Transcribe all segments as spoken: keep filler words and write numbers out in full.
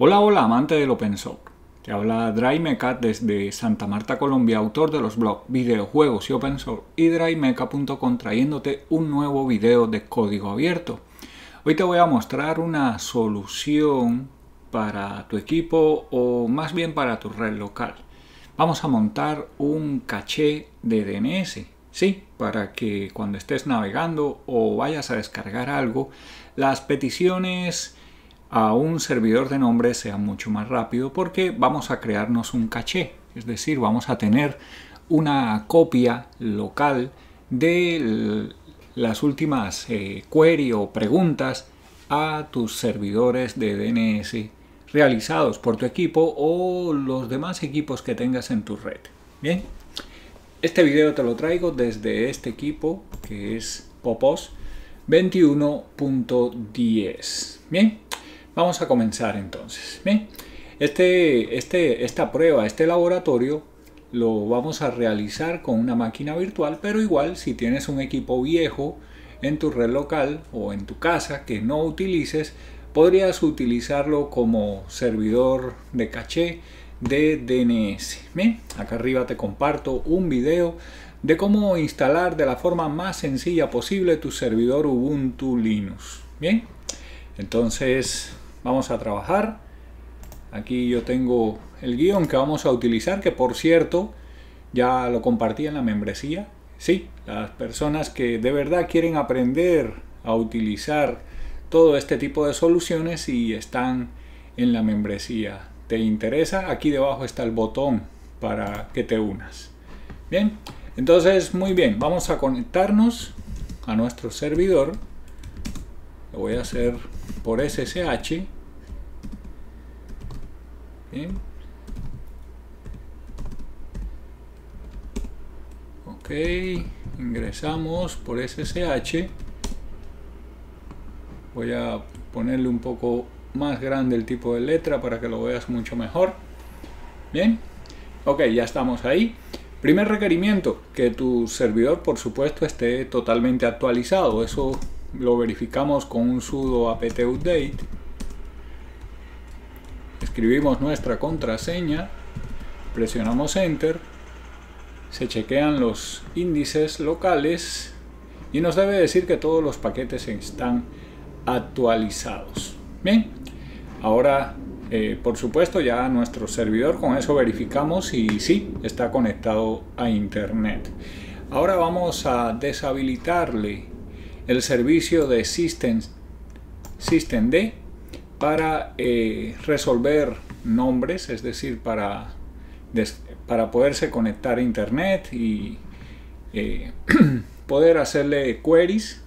Hola, hola, amante del OpenSource. Te habla DriveMeca desde Santa Marta, Colombia, autor de los blogs Videojuegos y OpenSource y DriveMeca punto com, trayéndote un nuevo video de código abierto. Hoy te voy a mostrar una solución para tu equipo o más bien para tu red local. Vamos a montar un caché de D N S, sí, para que cuando estés navegando o vayas a descargar algo, las peticiones a un servidor de nombre sea mucho más rápido, porque vamos a crearnos un caché, es decir, vamos a tener una copia local de las últimas eh, query o preguntas a tus servidores de D N S realizados por tu equipo o los demás equipos que tengas en tu red. Bien, este video te lo traigo desde este equipo que es PopOS veintiuno punto diez. Bien, vamos a comenzar entonces. Bien, este, este, esta prueba, este laboratorio, lo vamos a realizar con una máquina virtual, pero igual si tienes un equipo viejo en tu red local o en tu casa que no utilices, podrías utilizarlo como servidor de caché de D N S. Bien, acá arriba te comparto un video de cómo instalar de la forma más sencilla posible tu servidor Ubuntu Linux. Bien, entonces vamos a trabajar. Aquí yo tengo el guión que vamos a utilizar, que por cierto ya lo compartí en la membresía. Sí, las personas que de verdad quieren aprender a utilizar todo este tipo de soluciones y están en la membresía. ¿Te interesa? Aquí debajo está el botón para que te unas. Bien, entonces muy bien, vamos a conectarnos a nuestro servidor. Lo voy a hacer por S S H. Bien. Ok, ingresamos por S S H. Voy a ponerle un poco más grande el tipo de letra para que lo veas mucho mejor. Bien, ok, ya estamos ahí. Primer requerimiento, que tu servidor por supuesto esté totalmente actualizado. Eso lo verificamos con un sudo apt-update. Escribimos nuestra contraseña, presionamos enter, se chequean los índices locales y nos debe decir que todos los paquetes están actualizados. Bien, ahora eh, por supuesto ya nuestro servidor, con eso verificamos si sí está conectado a internet. Ahora vamos a deshabilitarle el servicio de systemd system para eh, resolver nombres, es decir, para, des, para poderse conectar a internet y eh, poder hacerle queries,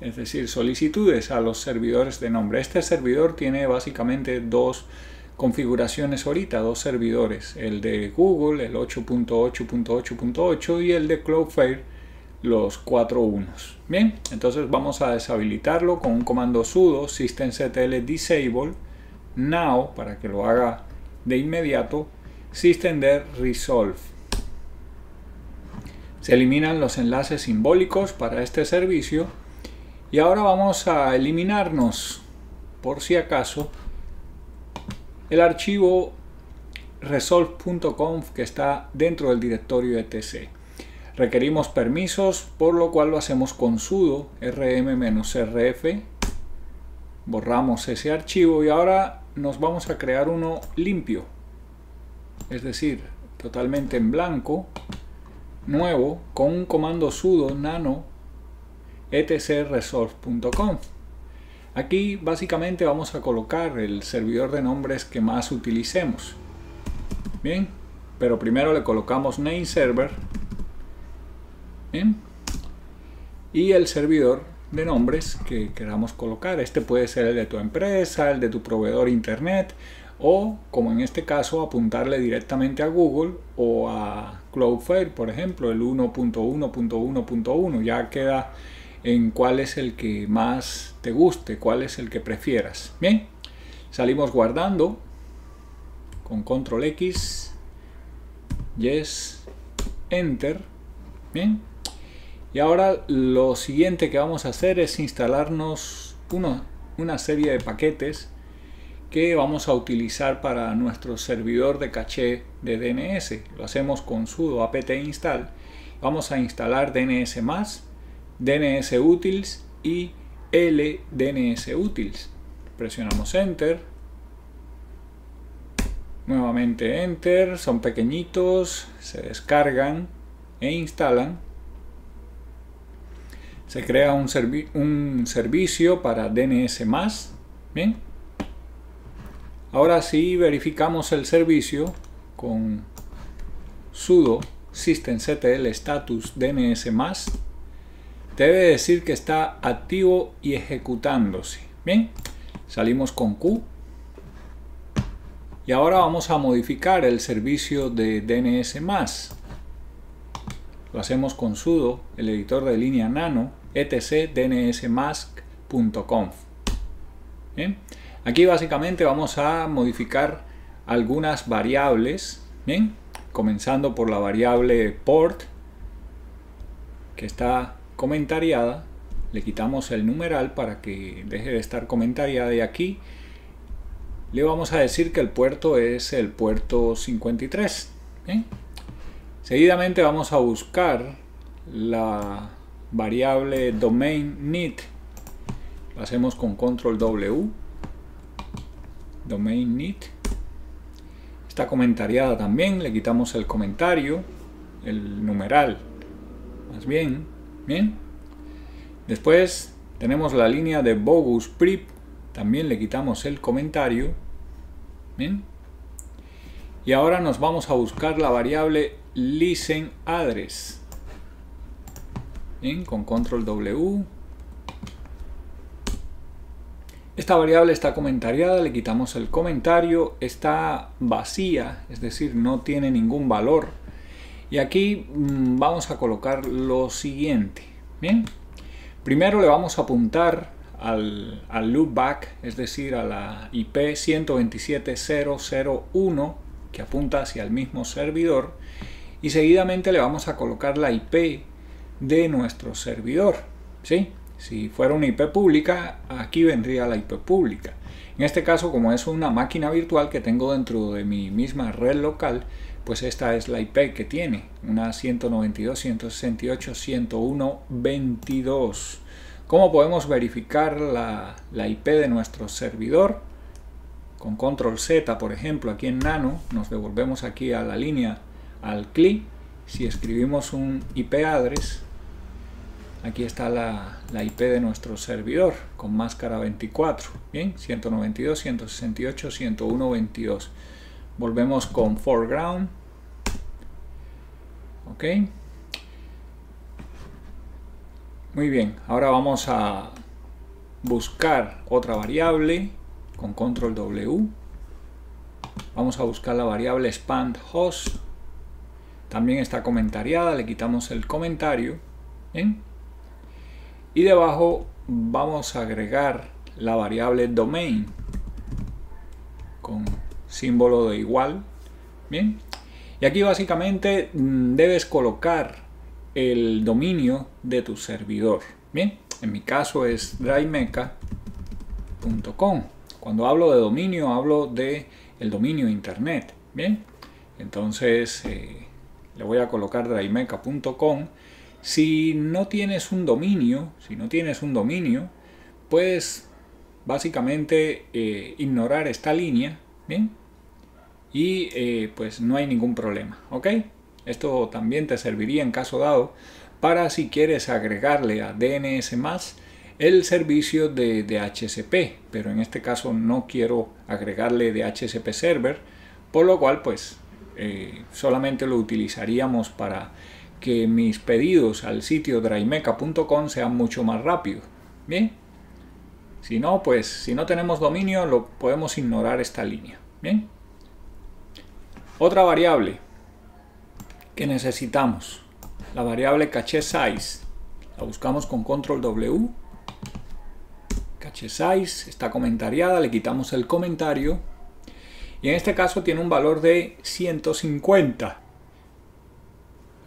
es decir, solicitudes a los servidores de nombre. Este servidor tiene básicamente dos configuraciones ahorita, dos servidores, el de Google, el ocho punto ocho punto ocho punto ocho y el de Cloudflare, los cuatro unos. Bien, entonces vamos a deshabilitarlo con un comando sudo systemctl disable now, para que lo haga de inmediato, systemd resolve. Se eliminan los enlaces simbólicos para este servicio y ahora vamos a eliminarnos, por si acaso, el archivo resolve punto conf que está dentro del directorio etc. Requerimos permisos, por lo cual lo hacemos con sudo rm-rf, borramos ese archivo y ahora nos vamos a crear uno limpio, es decir, totalmente en blanco, nuevo, con un comando sudo nano etcresolve punto conf. Aquí básicamente vamos a colocar el servidor de nombres que más utilicemos. Bien, pero primero le colocamos name server. Bien. Y el servidor de nombres que queramos colocar, este puede ser el de tu empresa, el de tu proveedor internet, o como en este caso apuntarle directamente a Google o a Cloudflare, por ejemplo el uno punto uno punto uno punto uno. Ya queda en cuál es el que más te guste, cuál es el que prefieras. Bien, salimos guardando con control X, yes, enter. Bien. Y ahora lo siguiente que vamos a hacer es instalarnos uno, una serie de paquetes que vamos a utilizar para nuestro servidor de caché de D N S. Lo hacemos con sudo apt install. Vamos a instalar DNSmasq, DNSutils y LDNSutils. Presionamos Enter. Nuevamente Enter. Son pequeñitos, se descargan e instalan. Se crea un, servi un servicio para DNSmasq. Bien. Ahora sí verificamos el servicio con sudo systemctl status DNSmasq. Debe decir que está activo y ejecutándose. Bien. Salimos con Q. Y ahora vamos a modificar el servicio de DNSmasq. Lo hacemos con sudo, el editor de línea nano, etc dnsmasq punto conf. Bien. Aquí básicamente vamos a modificar algunas variables. Bien. Comenzando por la variable port, que está comentariada. Le quitamos el numeral para que deje de estar comentariada. Y aquí le vamos a decir que el puerto es el puerto cincuenta y tres. Bien. Seguidamente vamos a buscar la variable domain need. Lo hacemos con control W. Domain need. Está comentariada también. Le quitamos el comentario, el numeral, más bien. Bien. Después tenemos la línea de bogus prip. También le quitamos el comentario. Bien. Y ahora nos vamos a buscar la variable listen address. Bien, con control W. Esta variable está comentariada, le quitamos el comentario, está vacía, es decir, no tiene ningún valor. Y aquí mmm, vamos a colocar lo siguiente. Bien, primero le vamos a apuntar al, al loopback, es decir, a la I P ciento veintisiete punto cero punto cero punto uno que apunta hacia el mismo servidor. Y seguidamente le vamos a colocar la I P de nuestro servidor. ¿Sí? Si fuera una I P pública, aquí vendría la I P pública. En este caso, como es una máquina virtual que tengo dentro de mi misma red local, pues esta es la I P que tiene, una ciento noventa y dos punto ciento sesenta y ocho punto ciento uno punto veintidós. ¿Cómo podemos verificar la, la I P de nuestro servidor? Con control Z, por ejemplo, aquí en nano, nos devolvemos aquí a la línea, al C L I. Si escribimos un I P address, aquí está la, la I P de nuestro servidor con máscara veinticuatro. Bien, ciento noventa y dos punto ciento sesenta y ocho punto ciento uno punto veintidós. Volvemos con foreground. Ok. Muy bien, ahora vamos a buscar otra variable con control W. Vamos a buscar la variable expand host. También está comentariada, le quitamos el comentario. Bien. Y debajo vamos a agregar la variable domain con símbolo de igual. Bien. Y aquí básicamente debes colocar el dominio de tu servidor. Bien. En mi caso es drivemeca punto com. Cuando hablo de dominio, hablo de el dominio internet. Bien. Entonces eh, le voy a colocar drivemeca punto com. Si no tienes un dominio, si no tienes un dominio, puedes básicamente eh, ignorar esta línea, ¿bien? Y eh, pues no hay ningún problema, ¿ok? Esto también te serviría en caso dado para si quieres agregarle a DNSmasq el servicio de, de D H C P, pero en este caso no quiero agregarle de D H C P server, por lo cual pues eh, solamente lo utilizaríamos para que mis pedidos al sitio drivemeca punto com sean mucho más rápidos. Bien, si no, pues si no tenemos dominio, lo podemos ignorar esta línea. Bien, otra variable que necesitamos, la variable caché size, la buscamos con control W. Caché size está comentariada, le quitamos el comentario y en este caso tiene un valor de ciento cincuenta.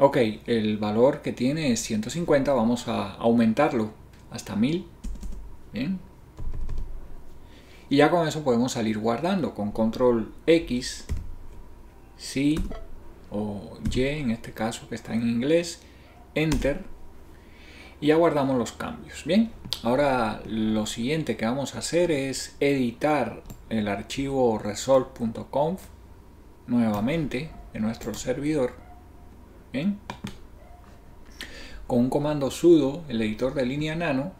Ok, el valor que tiene es ciento cincuenta, vamos a aumentarlo hasta mil. Bien. y ya con eso podemos salir guardando con control X, sí o Y, en este caso que está en inglés, enter, y ya guardamos los cambios. Bien, ahora lo siguiente que vamos a hacer es editar el archivo resolve punto conf nuevamente de nuestro servidor. Bien, con un comando sudo, el editor de línea nano,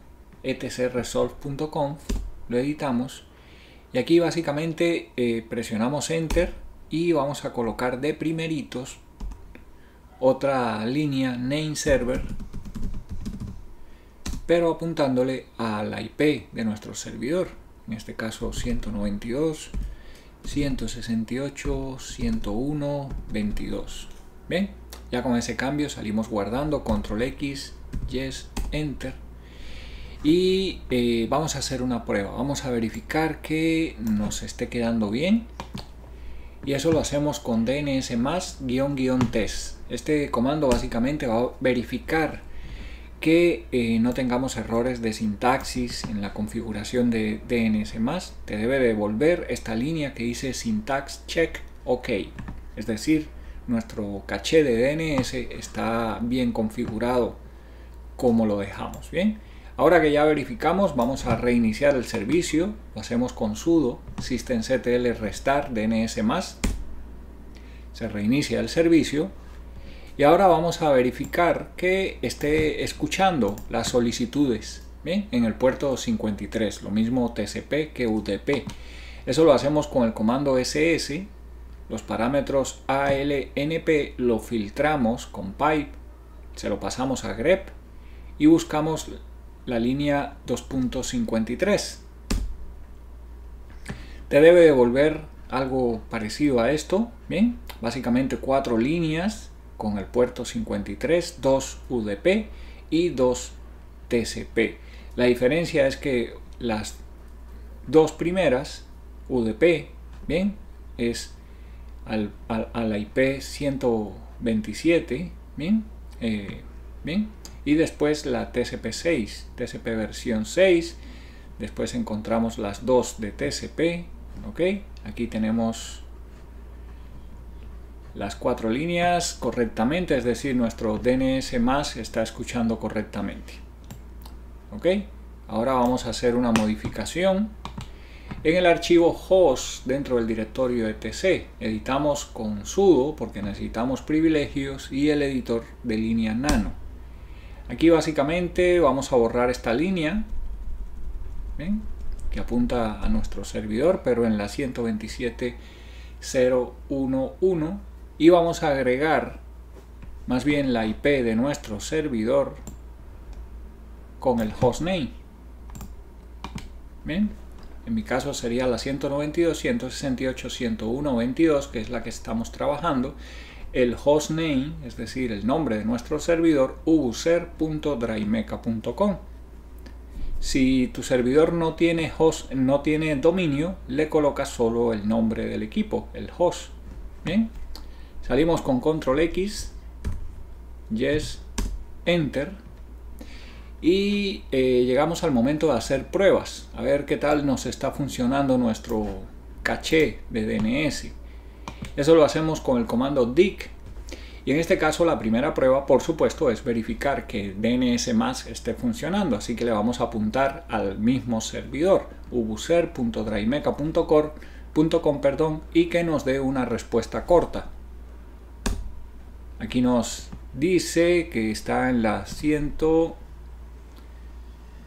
etcresolve punto conf, lo editamos y aquí básicamente eh, presionamos enter y vamos a colocar de primeritos otra línea name server, pero apuntándole a la I P de nuestro servidor, en este caso ciento noventa y dos punto ciento sesenta y ocho punto ciento uno punto veintidós. Bien, ya con ese cambio salimos guardando, control X, yes, enter, y eh, vamos a hacer una prueba, vamos a verificar que nos esté quedando bien, y eso lo hacemos con D N S masq guión guión test. Este comando básicamente va a verificar que eh, no tengamos errores de sintaxis en la configuración de D N S masq. Te debe devolver esta línea que dice syntax check OK, es decir, nuestro caché de D N S está bien configurado como lo dejamos. Bien, ahora que ya verificamos, vamos a reiniciar el servicio. Lo hacemos con sudo systemctl restart D N S masq, se reinicia el servicio. Y ahora vamos a verificar que esté escuchando las solicitudes, ¿bien?, en el puerto cincuenta y tres, lo mismo T C P que U D P. Eso lo hacemos con el comando ss, los parámetros A L N P lo filtramos con pipe, se lo pasamos a grep y buscamos la línea dos punto cincuenta y tres. Te debe devolver algo parecido a esto, ¿bien?, básicamente cuatro líneas con el puerto cincuenta y tres, dos U D P y dos T C P. La diferencia es que las dos primeras, U D P, bien, es al, al, a la I P ciento veintisiete, bien, eh, bien, y después la T C P seis, T C P versión seis, después encontramos las dos de T C P, ok, aquí tenemos las cuatro líneas correctamente, es decir, nuestro D N S masq está escuchando correctamente. Ok, ahora vamos a hacer una modificación en el archivo host dentro del directorio etc. Editamos con sudo porque necesitamos privilegios y el editor de línea nano. Aquí básicamente vamos a borrar esta línea, ¿ven?, que apunta a nuestro servidor, pero en la ciento veintisiete punto cero punto uno punto uno. Y vamos a agregar más bien la I P de nuestro servidor con el hostname. Bien, en mi caso sería la ciento noventa y dos punto ciento sesenta y ocho punto ciento uno punto veintidós, que es la que estamos trabajando. El hostname, es decir, el nombre de nuestro servidor, user punto drivemeca punto com. Si tu servidor no tiene host, no tiene dominio, le colocas solo el nombre del equipo, el host. Bien. Salimos con control X, yes, enter, y eh, llegamos al momento de hacer pruebas, a ver qué tal nos está funcionando nuestro caché de D N S. Eso lo hacemos con el comando dic, y en este caso la primera prueba, por supuesto, es verificar que D N S masq esté funcionando, así que le vamos a apuntar al mismo servidor, user punto drivemeca punto com, perdón, y que nos dé una respuesta corta. Aquí nos dice que está en la cien,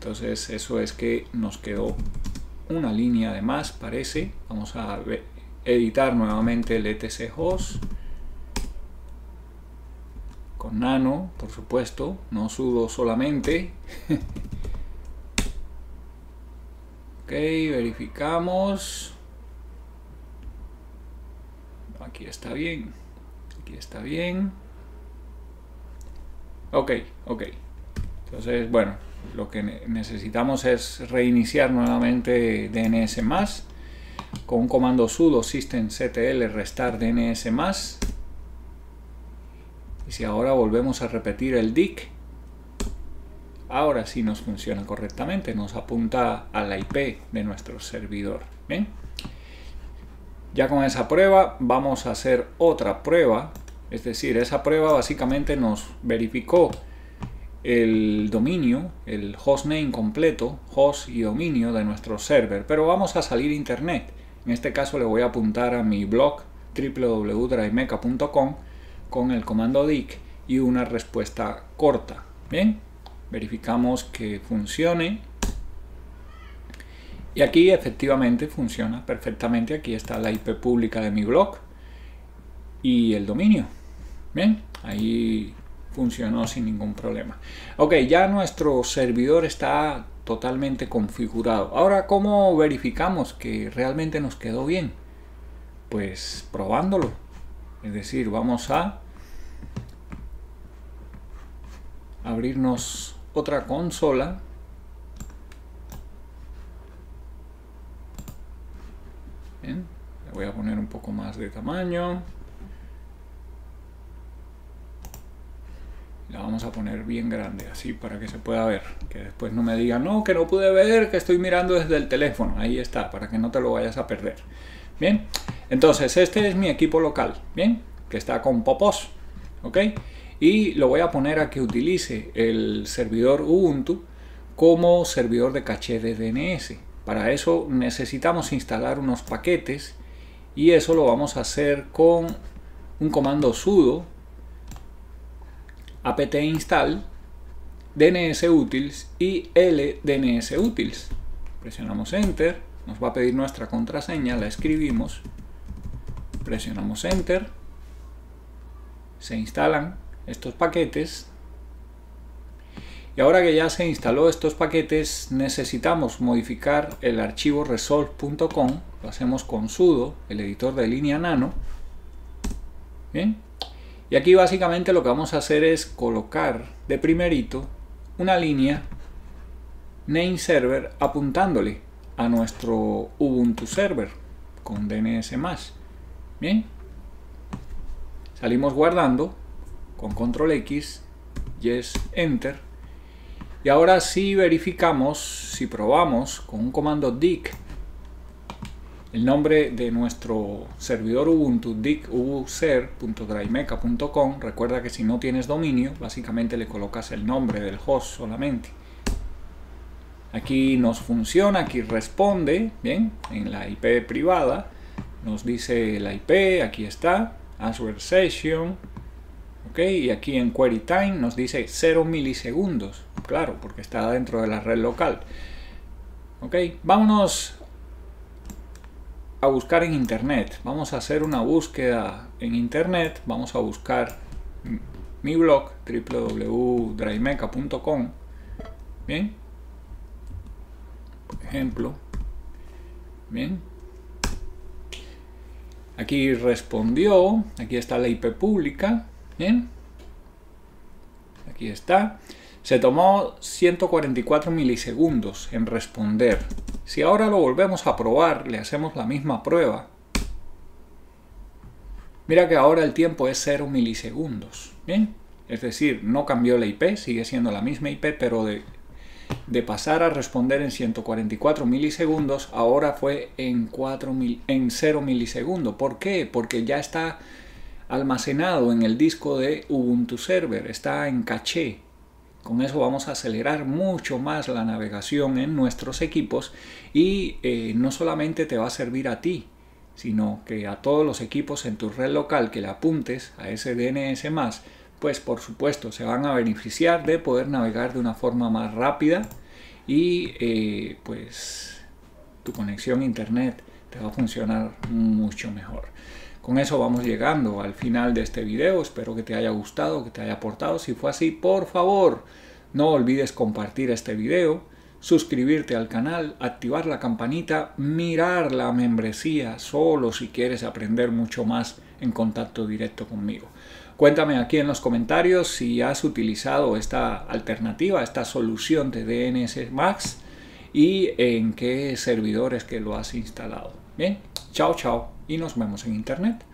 entonces eso es que nos quedó una línea de más, parece. Vamos a editar nuevamente el etc host con nano, por supuesto, no sudo solamente. Ok, verificamos. Aquí está bien, aquí está bien. Ok, ok. Entonces, bueno, lo que necesitamos es reiniciar nuevamente D N S masq con un comando sudo systemctl restart D N S masq. Y si ahora volvemos a repetir el dic, ahora sí nos funciona correctamente, nos apunta a la I P de nuestro servidor. ¿Bien? Ya con esa prueba vamos a hacer otra prueba, es decir, esa prueba básicamente nos verificó el dominio, el hostname completo, host y dominio de nuestro server, pero vamos a salir a internet. En este caso le voy a apuntar a mi blog w w w punto drivemeca punto com con el comando dic y una respuesta corta. Bien, verificamos que funcione y aquí efectivamente funciona perfectamente. Aquí está la I P pública de mi blog y el dominio. Bien, ahí funcionó sin ningún problema. Ok, ya nuestro servidor está totalmente configurado. Ahora, ¿cómo verificamos que realmente nos quedó bien? Pues probándolo. Es decir, vamos a abrirnos otra consola. Bien, le voy a poner un poco más de tamaño. La vamos a poner bien grande, así para que se pueda ver. Que después no me digan, no, que no pude ver, que estoy mirando desde el teléfono. Ahí está, para que no te lo vayas a perder. Bien, entonces este es mi equipo local, bien, que está con PopOS, ¿ok? Y lo voy a poner a que utilice el servidor Ubuntu como servidor de caché de D N S. Para eso necesitamos instalar unos paquetes y eso lo vamos a hacer con un comando sudo apt install dnsutils y ldnsutils. Presionamos enter, nos va a pedir nuestra contraseña, la escribimos, presionamos enter, se instalan estos paquetes y ahora que ya se instaló estos paquetes necesitamos modificar el archivo resolve punto com. Lo hacemos con sudo, el editor de línea nano. Bien. Y aquí básicamente lo que vamos a hacer es colocar de primerito una línea name server apuntándole a nuestro Ubuntu server con D N S más. Bien, salimos guardando con control X, yes, enter. Y ahora si verificamos, si probamos con un comando dic el nombre de nuestro servidor Ubuntu, dic user punto drivemeca punto com. Recuerda que si no tienes dominio, básicamente le colocas el nombre del host solamente. Aquí nos funciona, aquí responde, bien, en la I P privada. Nos dice la I P, aquí está, answer session, ok, y aquí en query time nos dice cero milisegundos, claro, porque está dentro de la red local. Ok, vámonos a buscar en internet, vamos a hacer una búsqueda en internet, vamos a buscar mi blog w w w punto drivemeca punto com, bien, por ejemplo. Bien, aquí respondió, aquí está la I P pública, bien, aquí está, se tomó ciento cuarenta y cuatro milisegundos en responder. Si ahora lo volvemos a probar, le hacemos la misma prueba. Mira que ahora el tiempo es cero milisegundos. Bien, es decir, no cambió la I P, sigue siendo la misma I P, pero de, de pasar a responder en ciento cuarenta y cuatro milisegundos, ahora fue en, cuatro mil, en cero milisegundos. ¿Por qué? Porque ya está almacenado en el disco de Ubuntu Server, está en caché. Con eso vamos a acelerar mucho más la navegación en nuestros equipos y eh, no solamente te va a servir a ti, sino que a todos los equipos en tu red local que le apuntes a ese D N S más, pues por supuesto se van a beneficiar de poder navegar de una forma más rápida y eh, pues tu conexión a internet te va a funcionar mucho mejor. Con eso vamos llegando al final de este video. Espero que te haya gustado, que te haya aportado. Si fue así, por favor, no olvides compartir este video, suscribirte al canal, activar la campanita, mirar la membresía, solo si quieres aprender mucho más en contacto directo conmigo. Cuéntame aquí en los comentarios si has utilizado esta alternativa, esta solución de D N S masq y en qué servidores que lo has instalado. Bien, chao, chao. Y nos vemos en internet.